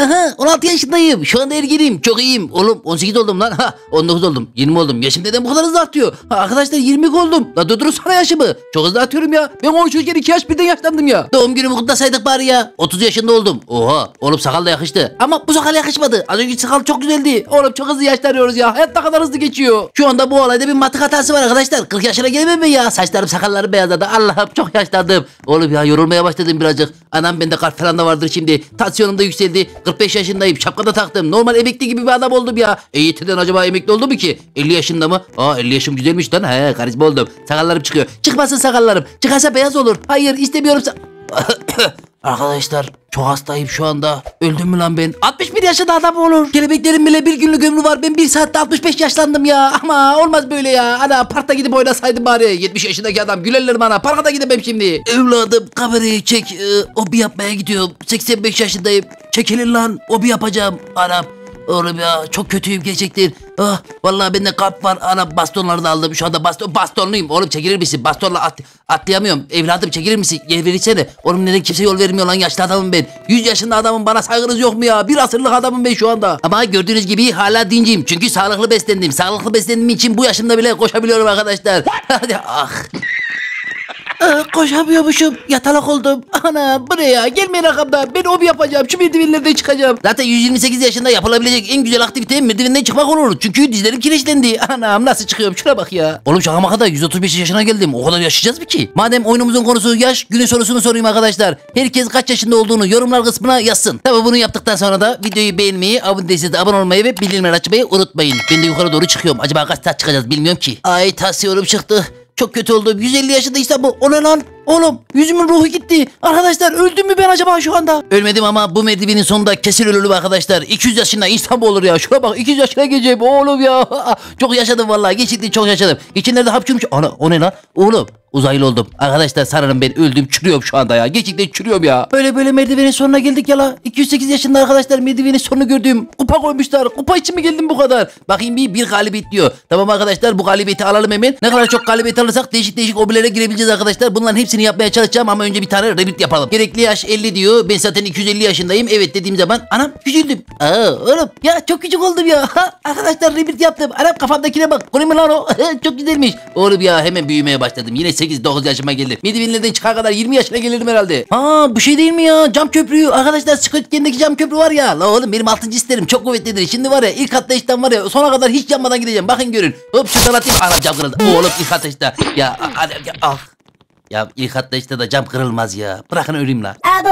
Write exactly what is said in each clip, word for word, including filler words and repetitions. Aha, on altı yaşındayım. Şu anda ergeniyim. Çok iyiyim. Oğlum on sekiz oldum lan. Ha, on dokuz oldum. yirmi oldum. Yaşım neden bu kadar hızlı artıyor? Ha, arkadaşlar yirmi oldum. La durdursana yaşımı. Çok hızlı atıyorum ya. Ben on üç yaşken iki yaş birden yaşlandım ya. Doğum günümü kutlasaydık bari ya. otuz yaşında oldum. Oha. Oğlum sakal da yakıştı. Ama bu sakal yakışmadı. Az önce sakal çok güzeldi. Oğlum çok hızlı yaşlanıyoruz ya. Hayat ne kadar hızlı geçiyor. Şu anda bu olayda bir mantık hatası var arkadaşlar. kırk yaşına gelemem mi ya? Saçlarım sakallarım beyazladı. Allah'ım çok yaşlandım. Oğlum ya yorulmaya başladım birazcık. Anam bende kalp falan da vardır şimdi. Tansiyonum da yükseldi. kırk beş yaşındayım. Şapka da taktım. Normal emekli gibi bir adam oldum ya. E Y T'den acaba emekli oldu mu ki? elli yaşında mı? Aa elli yaşım güzelmiş lan. He karizma oldum. Sakallarım çıkıyor. Çıkmasın sakallarım. Çıkarsa beyaz olur. Hayır istemiyorum. Arkadaşlar çok hastayım şu anda. Öldüm mü lan ben? altmış bir yaşında adam olur. Kelebeklerin bile bir günlük ömrü var. Ben bir saatte altmış beş yaşlandım ya. Ama olmaz böyle ya. Ana parkta gidip oynasaydım bari. yetmiş yaşındaki adam gülerler bana. Parka da gidemem şimdi. Evladım kamerayı çek. Ee, hobi yapmaya gidiyorum. seksen beş yaşındayım. Çekilin lan. Hobi yapacağım. Anam. Oğlum ya çok kötüyüm gerçekten. Ah vallahi bende kalp var. Ana bastonları da aldım. Şu anda baston bastonluyum. Oğlum çekilir misin? Bastonla at, atlayamıyorum. Evladım çekilir misin? Yer verirsene. Oğlum neden kimse yol vermiyor lan? Yaşlı adamım ben. yüz yaşında adamım, bana saygınız yok mu ya? Bir asırlık adamım ben şu anda. Ama gördüğünüz gibi hala dinciyim. Çünkü sağlıklı beslendim. Sağlıklı beslendiğim için bu yaşımda bile koşabiliyorum arkadaşlar. Ah. Aa, koşamıyormuşum. Yatalak oldum. Ana buraya gelmeyin rakamda. Ben hobi yapacağım. Şu merdivenlerden çıkacağım. Zaten yüz yirmi sekiz yaşında yapılabilecek en güzel aktivite merdivenden çıkmak olur. Çünkü dizlerim kireçlendi. Anam nasıl çıkıyorum? Şuna bak ya. Oğlum şaka maka da yüz otuz beş yaşına geldim. O kadar yaşayacağız mı ki? Madem oyunumuzun konusu yaş, günün sorusunu sorayım arkadaşlar. Herkes kaç yaşında olduğunu yorumlar kısmına yazsın. Tabii bunu yaptıktan sonra da videoyu beğenmeyi, abone değilseniz de abone olmayı ve bildirimleri açmayı unutmayın. Ben de yukarı doğru çıkıyorum. Acaba kaç saat çıkacağız bilmiyorum ki. Ay tansiyonum çıktı. Çok kötü oldum. yüz elli yaşında işte bu. O ne lan? Oğlum yüzümün ruhu gitti. Arkadaşlar öldüm mü ben acaba şu anda? Ölmedim ama bu merdivenin sonunda kesin ölürüm arkadaşlar. iki yüz yaşında insan mı olur ya? Şuna bak, iki yüz yaşına geleceğim oğlum ya. Çok yaşadım vallahi. Geçti çok yaşadım. Geçenlerde hapşırmış. Ana o ne lan? Oğlum uzaylı oldum. Arkadaşlar sanırım ben öldüm. Çürüyorum şu anda ya. Gerçekten çürüyorum ya. Böyle böyle merdivenin sonuna geldik ya la. iki yüz sekiz yaşında arkadaşlar merdivenin sonunu gördüm. Kupa koymuşlar. Kupa için mi geldim bu kadar? Bakayım bir bir galibiyet diyor. Tamam arkadaşlar bu galibiyeti alalım hemen. Ne kadar çok galibiyet alırsak değişik değişik hobilere girebileceğiz arkadaşlar. Bunların hepsini yapmaya çalışacağım ama önce bir tane repeat yapalım. Gerekli yaş elli diyor. Ben zaten iki yüz elli yaşındayım. Evet dediğim zaman anam küçüldüm. Aa oğlum ya çok küçük oldum ya. Ha, arkadaşlar repeat yaptım. Anam kafamdakine bak. Göreyim lan o. Çok güzelmiş. Oğlum ya hemen büyümeye başladım. Yine sekiz dokuz yaşıma geldim. Merdivenlerden çıkar kadar yirmi yaşına gelirdim herhalde. Aa bu şey değil mi ya? Cam köprüyü. Arkadaşlar Squid'deki cam köprü var ya. La oğlum benim altıncı hislerim çok kuvvetlidir. Şimdi var ya ilk atlayıştan var ya sona kadar hiç yanmadan gideceğim. Bakın görün. Hop şuradan atayım. Anam cam kırıldı. Oğlum ilk atlayışta. Ya ah. Ya ilk hatta işte de cam kırılmaz ya. Bırakın öleyim lan. Abo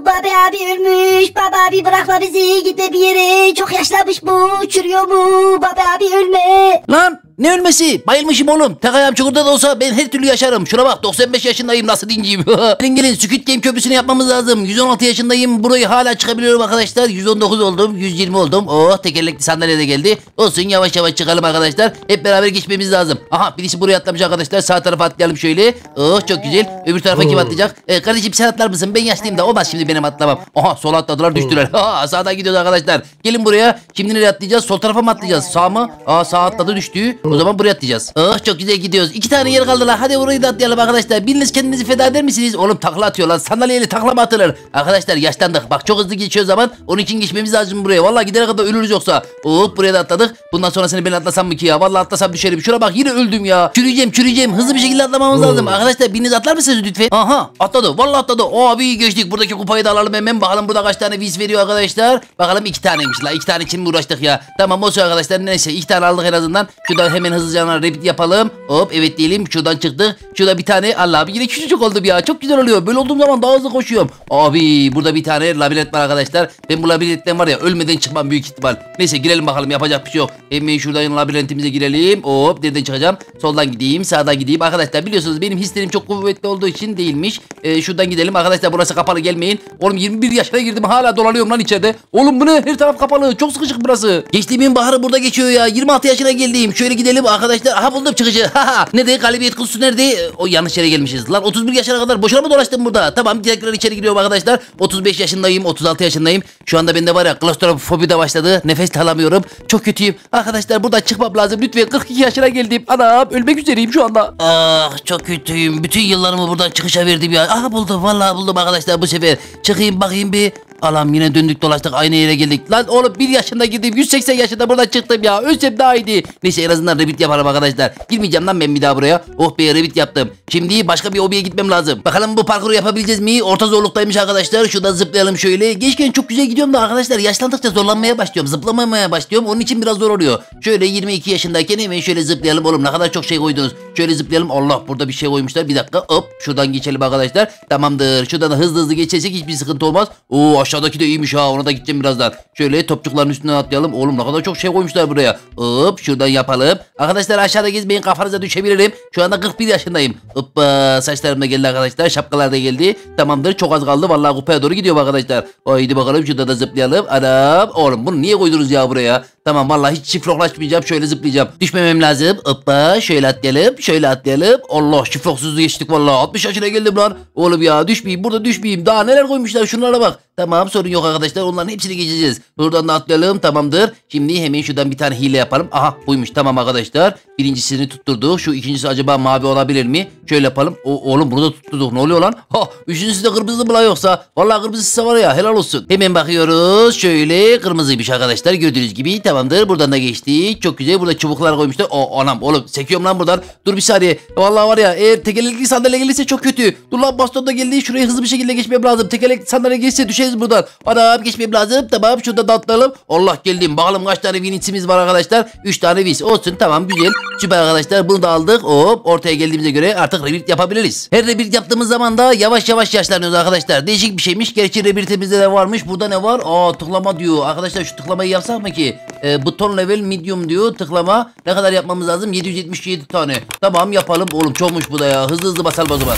babi abi ölmüş. Babi abi bırakma bizi, gitme bir yere. Çok yaşlanmış bu. Çürüyor bu. Babi abi ölme. Lan ne ölmesi? Bayılmışım oğlum. Tek ayağım çukurda da olsa ben her türlü yaşarım. Şuna bak doksan beş yaşındayım nasıl dinciyim. Gelin gelin Squid Game köprüsünü yapmamız lazım. yüz on altı yaşındayım. Burayı hala çıkabiliyorum arkadaşlar. yüz on dokuz oldum. yüz yirmi oldum. Oh tekerlekli sandalye de geldi. Olsun yavaş yavaş çıkalım arkadaşlar. Hep beraber geçmemiz lazım. Aha birisi buraya atlamış arkadaşlar. Sağ tarafa atlayalım şöyle. Oh çok güzel. Öbür tarafa kim atlayacak? Ee, kardeşim sen atlar mısın? Ben yaşlıyım da olmaz şimdi benim atlamam. Aha sola atladılar düştüler. Ha sağdan gidiyoruz arkadaşlar. Gelin buraya. Şimdi nereye atlayacağız? Sol tarafa mı atlayacağız? Sağ mı? Aa sağ atladı düştü. O zaman buraya atlayacağız. Oh çok güzel gidiyoruz. İki tane yer kaldı lan. Hadi orayı da atlayalım arkadaşlar. Biriniz kendinizi feda eder misiniz? Oğlum takla atıyor lan. Sandalyeyle takla mı atılır? Arkadaşlar yaşlandık. Bak çok hızlı geçiyor zaman. Onun için geçmemiz lazım buraya. Vallahi gidene kadar ölürüz yoksa. Oh buraya da atladık. Bundan sonrasını ben atlasam mı ki ya? Vallahi atlasam düşerim. Şuna bak yine öldüm ya. Çürüyeceğim çürüyeceğim. Hızlı bir şekilde atlamamız lazım. Arkadaşlar biriniz atlar mısınız lütfen? Aha atladı. Vallahi atladı. Abi geçtik. Buradaki kupayı da alalım hemen. Bakalım burada kaç tane viz veriyor arkadaşlar. Bakalım iki taneymiş la. İki tane için mi uğraştık ya? Tamam olsun arkadaşlar. Neyse iki tane aldık en azından. Şuradan hemen hızlıca repeat yapalım. Hop evet diyelim. Şuradan çıktık. Şurada bir tane. Allah abi yine küçücük oldum ya. Çok güzel oluyor. Böyle olduğum zaman daha hızlı koşuyorum. Abi burada bir tane labirent var arkadaşlar. Ben bu labirentten var ya ölmeden çıkmam büyük ihtimal. Neyse girelim bakalım. Yapacak bir şey yok. Hemen şuradan labirentimize girelim. Hop nereden çıkacağım? Soldan gideyim. Sağdan gideyim. Arkadaşlar biliyorsunuz benim hislerim çok kuvvetli olduğu için değilmiş. Ee, şuradan gidelim. Arkadaşlar burası kapalı gelmeyin. Oğlum yirmi bir yaşına girdim. Hala dolanıyorum lan içeride. Oğlum bu ne? Her taraf kapalı. Çok sıkışık burası. Geçtiğimin baharı burada geçiyor ya. yirmi altı yaşına geldim. Şöyle gidelim arkadaşlar. Aha buldum çıkışı. Haha. Nerede? Galibiyet kutusu nerede? O yanlış yere gelmişiz. Lan otuz bir yaşına kadar boşuna mı dolaştım burada? Tamam tekrar içeri giriyorum arkadaşlar. otuz beş yaşındayım. otuz altı yaşındayım. Şu anda bende var ya klostrofobi de başladı. Nefes alamıyorum. Çok kötüyüm. Arkadaşlar buradan çıkmam lazım. Lütfen kırk iki yaşına geldim. Anam ölmek üzereyim şu anda. Ah çok kötüyüm. Bütün yıllarımı buradan çıkışa verdim ya. Aha buldum. Vallahi buldum arkadaşlar bu sefer. Çıkayım bakayım bir. Alam yine döndük dolaştık aynı yere geldik. Lan oğlum bir yaşında girdim yüz seksen yaşında buradan çıktım ya. Ölsem daha iyiydi. Neyse en azından rabbit yaparım arkadaşlar. Girmeyeceğim lan ben bir daha buraya. Oh be rabbit yaptım. Şimdi başka bir hobiye gitmem lazım. Bakalım bu parkuru yapabileceğiz mi? Orta zorluktaymış arkadaşlar. Şurada zıplayalım şöyle. Geçken çok güzel gidiyorum da arkadaşlar yaşlandıkça zorlanmaya başlıyorum. Zıplamamaya başlıyorum. Onun için biraz zor oluyor. Şöyle yirmi iki yaşındayken hemen şöyle zıplayalım oğlum. Ne kadar çok şey koydunuz. Şöyle zıplayalım. Allah burada bir şey koymuşlar. Bir dakika hop şuradan geçelim arkadaşlar. Tamamdır. Şuradan hızlı hızlı geçecek hiçbir sıkıntı olmaz. Oo aşağıdaki de iyiymiş ha. Ona da gideceğim birazdan. Şöyle topçukların üstüne atlayalım. Oğlum ne kadar çok şey koymuşlar buraya. Hop şuradan yapalım. Arkadaşlar aşağıda gezmeyin kafanıza düşebilirim. Şu anda kırk bir yaşındayım. Hoppa saçlarım da geldi arkadaşlar. Şapkalar da geldi. Tamamdır çok az kaldı. Vallahi kupaya doğru gidiyor arkadaşlar. Haydi bakalım şurada da zıplayalım. Adam oğlum bunu niye koydunuz ya buraya? Tamam vallahi hiç şifroklaşmayacağım. Şöyle zıplayacağım. Düşmemem lazım. Hoppa şöyle atlayalım. Şöyle atlayalım. Allah şifroksuzluğu geçtik vallahi. altmış yaşına geldim lan. Oğlum ya düşmeyeyim burada düşmeyeyim. Daha neler koymuşlar şunlara bak. Tamam sorun yok arkadaşlar onların hepsini geçeceğiz. Buradan da atlayalım tamamdır. Şimdi hemen şuradan bir tane hile yapalım. Aha buymuş tamam arkadaşlar. Birincisini tutturduk. Şu ikincisi acaba mavi olabilir mi? Şöyle yapalım. O, oğlum burada tutturduk ne oluyor lan? Ha üçüncüsü de kırmızı mı lan yoksa? Vallahi kırmızısı var ya helal olsun. Hemen bakıyoruz. Şöyle kırmızıymış arkadaşlar gördüğünüz gibi. Tamamdır buradan da geçtik. Çok güzel burada çubuklar koymuşlar. O anam oğlum sekiyorum lan buradan. Dur bir saniye. Vallahi var ya eğer tekerlekli sandalye gelirse çok kötü. Dur lan baston da geldi. Şuraya hızlı bir şekilde geçmem lazım. Tekerlekli sandalye geçse düşeriz buradan. Anam geçmem lazım. Tamam şurada da atlayalım. Allah geldim. Bakalım kaç tane vinitsimiz var arkadaşlar. üç tane vins olsun. Tamam güzel. Süper arkadaşlar bunu da aldık. Hop ortaya geldiğimize göre artık rebirt yapabiliriz. Her rebirt yaptığımız zaman da yavaş yavaş yaşlanıyoruz arkadaşlar. Değişik bir şeymiş. Gerçi rebirtimizde de varmış. Burada ne var? Aa tıklama diyor. Arkadaşlar şu tıklamayı yapsak mı ki? E, buton level medium diyor. Tıklama. Ne kadar yapmamız lazım? yedi yüz yetmiş yedi tane. Tamam yapalım. Oğlum çokmuş bu da ya. Hızlı hızlı basalım o zaman.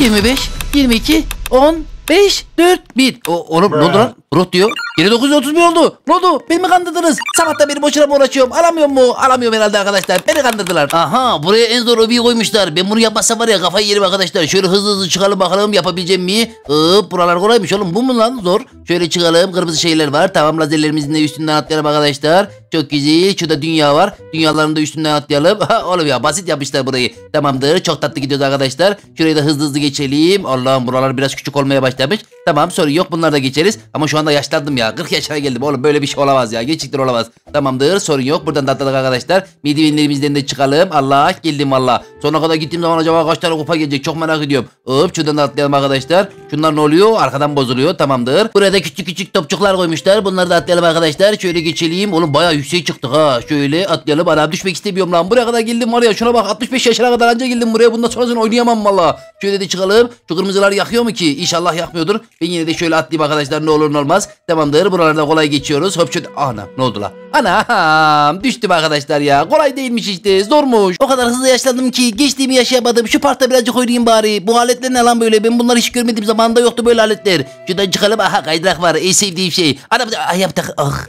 yirmi beş, yirmi iki, on, beş, dört, bir. O, oğlum ne oldu lan? Rot diyor. Yine dokuz yüz otuz bir oldu. Ne oldu? Beni mi kandırdınız? Sabahta beni boşuna mı uğraşıyorum? Alamıyor mu? Alamıyorum herhalde arkadaşlar. Beni kandırdılar. Aha buraya en zor hobiyi koymuşlar. Ben bunu yapmazsam var ya kafayı yerim arkadaşlar. Şöyle hızlı hızlı çıkalım bakalım yapabileceğim mi? Iııı buralar kolaymış oğlum. Bu mu lan zor? Şöyle çıkalım. Kırmızı şeyler var. Tamam lazerlerimizin de üstünden atlayalım arkadaşlar. Çok güzel. Şurada dünya var. Dünyaların da üstünden atlayalım. Oğlum ya basit yapmışlar burayı. Tamamdır. Çok tatlı gidiyoruz arkadaşlar. Şurayı da hızlı hızlı geçelim. Allah'ım buralar biraz küçük olmaya başlamış. Tamam sorun yok bunlar da geçeriz. Ama şu anda yaşlandım ya. kırk yaşına geldim oğlum. Böyle bir şey olamaz ya. Geçiktir olamaz. Tamamdır sorun yok. Buradan da atladık arkadaşlar. Midivinlerimizden de çıkalım. Allah geldim valla. Sonuna kadar gittiğim zaman acaba kaç tane kupa gelecek? Çok merak ediyorum. Hop şuradan da atlayalım arkadaşlar. Şunlar ne oluyor? Arkadan bozuluyor. Tamamdır. Buraya da küçük küçük topçuklar koymuşlar. Bunları da atlayalım arkadaşlar. Şöyle geçelim. Oğlum bayağı yüksek çıktık ha. Şöyle atlayalım. Anam düşmek istemiyorum lan. Buraya kadar geldim var ya. Şuna bak altmış beş yaşına kadar anca geldim buraya. Bundan sonrasını oynayamam valla. Şöyle de çıkalım. Şu kırmızılar yakıyor mu ki? İnşallah yakmıyordur. Ben yine de şöyle atlayayım arkadaşlar ne olur ne olmaz. Tamamdır buralarda kolay geçiyoruz. Hop şöyle. Ana ne oldu la? Anam düştüm arkadaşlar ya. Kolay değilmiş işte zormuş. O kadar hızlı yaşlandım ki geçtiğimi yaşayamadım. Şu parkta birazcık oynayayım bari. Bu aletler ne lan böyle? Ben bunları hiç görmediğim zamanında yoktu böyle aletler. Şuradan çıkalım. Aha kaydırak var. En sevdiğim şey. Anam ayakta ah.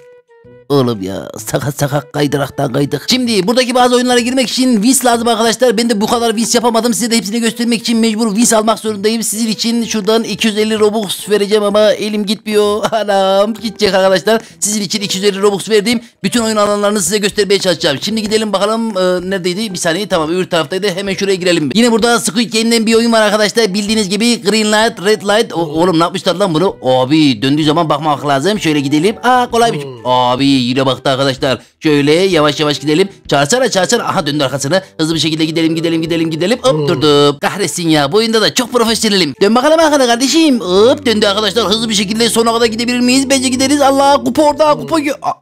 Oğlum ya sakat sakat kaydıraktan kaydık. Şimdi buradaki bazı oyunlara girmek için vins lazım arkadaşlar. Ben de bu kadar vins yapamadım. Size de hepsini göstermek için mecbur vins almak zorundayım. Sizin için şuradan iki yüz elli Robux vereceğim ama elim gitmiyor. Anam gidecek arkadaşlar. Sizin için iki yüz elli Robux verdiğim bütün oyun alanlarını size göstermeye çalışacağım. Şimdi gidelim bakalım e, neredeydi? Bir saniye tamam öbür taraftaydı. Hemen şuraya girelim. Yine burada Squid Game'den bir oyun var arkadaşlar. Bildiğiniz gibi Green Light, Red Light. O, oğlum ne yapmışlar lan bunu? Abi döndüğü zaman bakmak lazım. Şöyle gidelim. Aa kolay bir abi. Yine baktı arkadaşlar. Şöyle yavaş yavaş gidelim. Çağırsana çağırsana. Aha döndü arkasını. Hızlı bir şekilde gidelim gidelim gidelim gidelim. Hop durdum. Kahretsin ya. Bu oyunda da çok profesyonelim. Dön bakalım arkada kardeşim. Hop döndü arkadaşlar. Hızlı bir şekilde sona kadar gidebilir miyiz? Bence gideriz. Allah kupa orada kupa.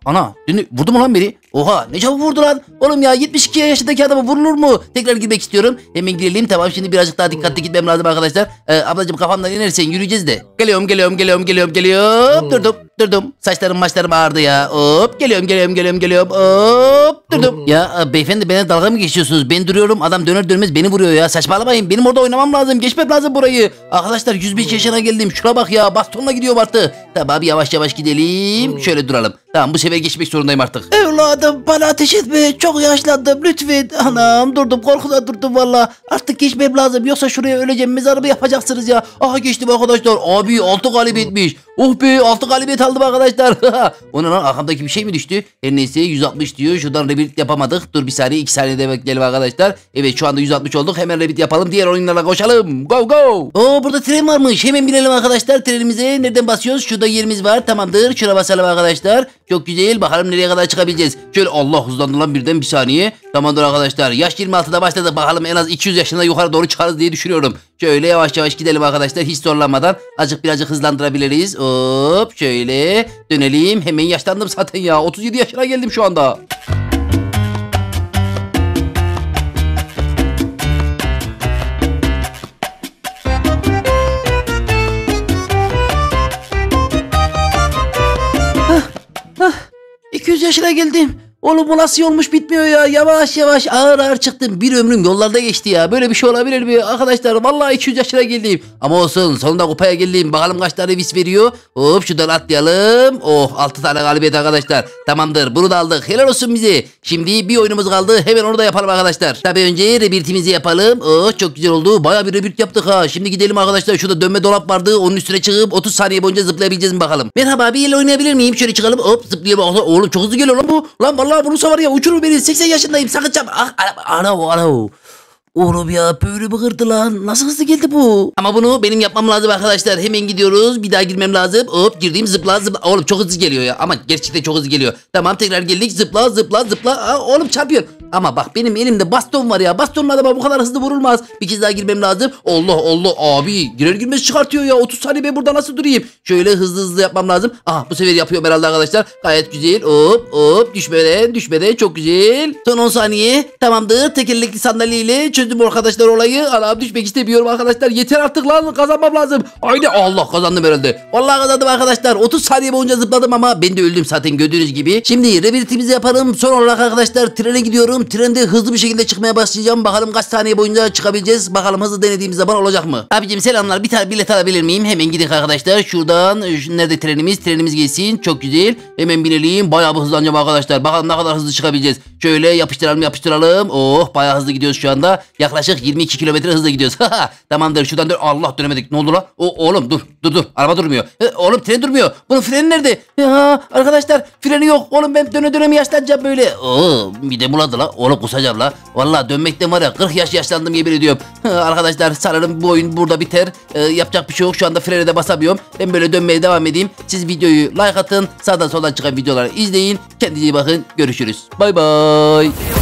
Ana döndü. Vurdu mu lan biri? Oha ne çabuk vurdu lan. Oğlum ya yetmiş iki yaşındaki adama vurulur mu? Tekrar girmek istiyorum. Hemen girelim. Tamam şimdi birazcık daha dikkatli gitmem lazım arkadaşlar. Ee, ablacığım kafamdan inersen yürüyeceğiz de. Geliyorum geliyorum geliyorum geliyorum geliyorum. Durdum durdum. Saçlarım maçlarım ağrıdı ya. Hop geliyorum geliyorum geliyorum geliyorum. Hop durdum. Ya beyefendi bana dalga mı geçiyorsunuz? Ben duruyorum adam döner dönmez beni vuruyor ya. Saçmalamayın benim orada oynamam lazım. Geçmem lazım burayı. Arkadaşlar yüz beş yaşına geldim. Şuna bak ya bastonla gidiyor artık. Tamam yavaş yavaş gidelim. Şöyle duralım. Tamam, bu sefer geçmek zorundayım artık. Evladım bana ateş etme, çok yaşlandım lütfen. Anam durdum, korkudan durdum valla. Artık geçmem lazım, yoksa şuraya öleceğim, mezarımı yapacaksınız ya. Aha geçtim arkadaşlar. Abi altı galibiyetmiş. Oh be, altı galibiyet aldım arkadaşlar. Ona lan arkamdaki bir şey mi düştü? Her neyse yüz altmış diyor. Şuradan rebuild yapamadık. Dur bir saniye, iki saniyede bekleyelim arkadaşlar. Evet şu anda yüz altmış olduk. Hemen rebuild yapalım. Diğer oyunlara koşalım. Go go. Oo burada tren varmış. Hemen binelim arkadaşlar trenimize. Nereden basıyoruz? Şurada yerimiz var. Tamamdır. Şuna basalım arkadaşlar. Çok güzel. Bakalım nereye kadar çıkabileceğiz. Şöyle Allah hızlandı lan birden bir saniye. Tamamdır arkadaşlar. Yaş yirmi altıda başladık. Bakalım en az iki yüz yaşında yukarı doğru çıkarız diye düşünüyorum. Şöyle yavaş yavaş gidelim arkadaşlar. Hiç zorlanmadan. Azıcık birazcık hızlandırabiliriz. Hop şöyle dönelim. Hemen yaşlandım zaten ya. otuz yedi yaşına geldim şu anda. iki yüz yaşına geldim. Oğlum bu nasıl yolmuş bitmiyor ya. Yavaş yavaş ağır ağır çıktım. Bir ömrüm yollarda geçti ya. Böyle bir şey olabilir mi? Arkadaşlar vallahi iki yüz yaşına geldim. Ama olsun sonunda kupaya geldim. Bakalım kaç tane vis veriyor. Hop şuradan atlayalım. Oh altı tane galibiyet arkadaşlar. Tamamdır, bunu da aldık. Helal olsun bize. Şimdi bir oyunumuz kaldı. Hemen onu da yapalım arkadaşlar. Tabii önce rebuild'imizi yapalım. Oh çok güzel oldu. Baya bir rebuild yaptık ha. Şimdi gidelim arkadaşlar. Şurada dönme dolap vardı. Onun üstüne çıkıp otuz saniye boyunca zıplayabileceğiz mi bakalım. Merhaba abiyle oynayabilir miyim? Şöyle çıkalım. Hop zıplayalım. Oğlum çok hızlı geliyor lan bu. Lan vallahi Allah bunu var ya, uçurur beni. seksen yaşındayım, sakın çabuk. Ah, ana o ana o. Oğlum ya böyle bir kırdı lan. Nasıl hızlı geldi bu? Ama bunu benim yapmam lazım arkadaşlar. Hemen gidiyoruz. Bir daha girmem lazım. Hop girdiğim zıpla zıpla. Oğlum çok hızlı geliyor ya. Ama gerçekten çok hızlı geliyor. Tamam tekrar geldik. Zıpla zıpla zıpla. Aa, oğlum çarpıyor. Ama bak benim elimde baston var ya. Bastonla adama bu kadar hızlı vurulmaz. Bir kez daha girmem lazım. Allah Allah abi. Girer girmez çıkartıyor ya. otuz saniye ben burada nasıl durayım? Şöyle hızlı hızlı yapmam lazım. Aha bu sefer yapıyor herhalde arkadaşlar. Gayet güzel. Hop hop. Düşmeden düşmeden çok güzel. Son on saniye. Tamamdır. Tekerlekli sandalyeyle çözdüm arkadaşlar olayı. Anam düşmek istemiyorum arkadaşlar. Yeter artık lan, kazanmam lazım. Aynen Allah kazandım herhalde. Vallahi kazandım arkadaşlar. otuz saniye boyunca zıpladım ama ben de öldüm zaten gördüğünüz gibi. Şimdi rebuild'imizi yapalım. Son olarak arkadaşlar trene gidiyorum. Trende hızlı bir şekilde çıkmaya başlayacağım. Bakalım kaç saniye boyunca çıkabileceğiz. Bakalım hızlı denediğimiz zaman olacak mı? Abicim selamlar. Bir tane bilet alabilir miyim? Hemen gidelim arkadaşlar. Şuradan nerede trenimiz? Trenimiz gelsin. Çok güzel. Hemen binelim. Bayağı bir hızlanacağım arkadaşlar. Bakalım ne kadar hızlı çıkabileceğiz. Şöyle yapıştıralım yapıştıralım. Oh bayağı hızlı gidiyoruz şu anda. Yaklaşık yirmi iki kilometre hızla gidiyoruz. Tamamdır şuradan dur. Allah dönemedik. Ne oldu la? O, oğlum dur dur dur. Araba durmuyor. E, oğlum tren durmuyor. Bunun freni nerede? Ya, arkadaşlar freni yok. Oğlum ben döne döne mi yaşlanacağım böyle? Oo, bir de buladı la. Oğlum kusacağım la. Valla dönmekten var ya kırk yaş yaşlandım yemin ediyorum. Arkadaşlar sanırım bu oyun burada biter. E, yapacak bir şey yok. Şu anda frene de basamıyorum. Ben böyle dönmeye devam edeyim. Siz videoyu like atın. Sağdan soldan çıkan videoları izleyin. Kendinize iyi bakın. Görüşürüz. Bay bay.